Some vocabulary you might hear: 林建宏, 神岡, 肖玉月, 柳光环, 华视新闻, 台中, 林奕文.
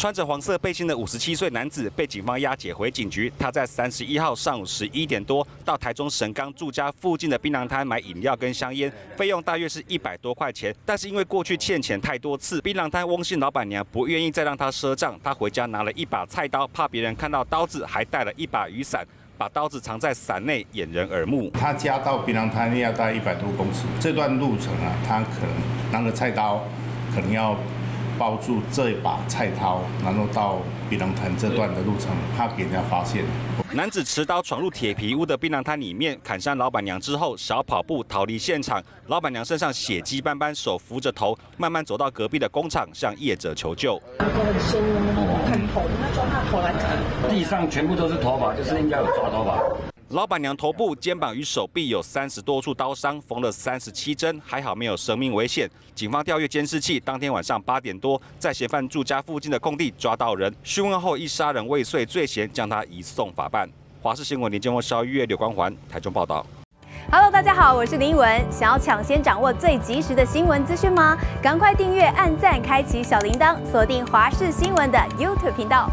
穿着黄色背心的57岁男子被警方押解回警局。他在31号上午11点多到台中神冈住家附近的槟榔摊买饮料跟香烟，费用大约是100多块钱。但是因为过去欠钱太多次，槟榔摊翁姓老板娘不愿意再让他赊账，他回家拿了1把菜刀，怕别人看到刀子，还带了1把雨伞。 把刀子藏在伞内，掩人耳目。他家到槟榔摊要大概100多公尺，这段路程啊，他可能拿着菜刀，可能要抱住这一把菜刀，然后到槟榔摊这段的路程，怕给人家发现。男子持刀闯入铁皮屋的槟榔摊里面，砍伤老板娘之后，小跑步逃离现场。老板娘身上血迹斑斑，手扶着头，慢慢走到隔壁的工厂，向业者求救。很深，看头，他抓他头来砍，地上全部都是头发，就是应该有抓头发。 老板娘头部、肩膀与手臂有30多处刀伤，缝了37针，还好没有生命危险。警方调阅监视器，当天晚上8点多，在嫌犯住家附近的空地抓到人，讯问后以杀人未遂罪嫌将他移送法办。华视新闻林建宏、肖玉月、柳光环，台中报道。Hello， 大家好，我是林奕文。想要抢先掌握最及时的新闻资讯吗？赶快订阅、按赞、开启小铃铛，锁定华视新闻的 YouTube 频道。